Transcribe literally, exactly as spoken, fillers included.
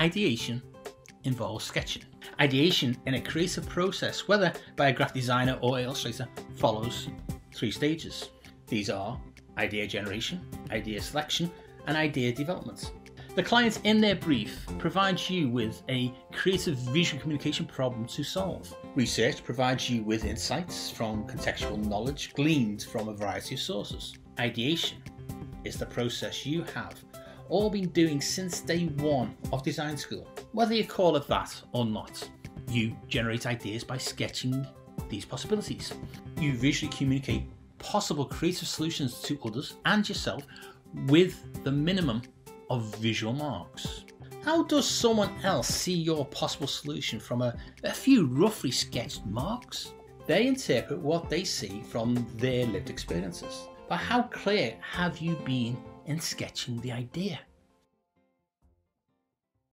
Ideation involves sketching. Ideation in a creative process, whether by a graphic designer or illustrator, follows three stages. These are idea generation, idea selection, and idea development. The client in their brief provides you with a creative visual communication problem to solve. Research provides you with insights from contextual knowledge gleaned from a variety of sources. Ideation is the process you have all been doing since day one of design school. Whether you call it that or not, you generate ideas by sketching these possibilities. You visually communicate possible creative solutions to others and yourself with the minimum of visual marks. How does someone else see your possible solution from a, a few roughly sketched marks? They interpret what they see from their lived experiences. But how clear have you been in sketching the idea?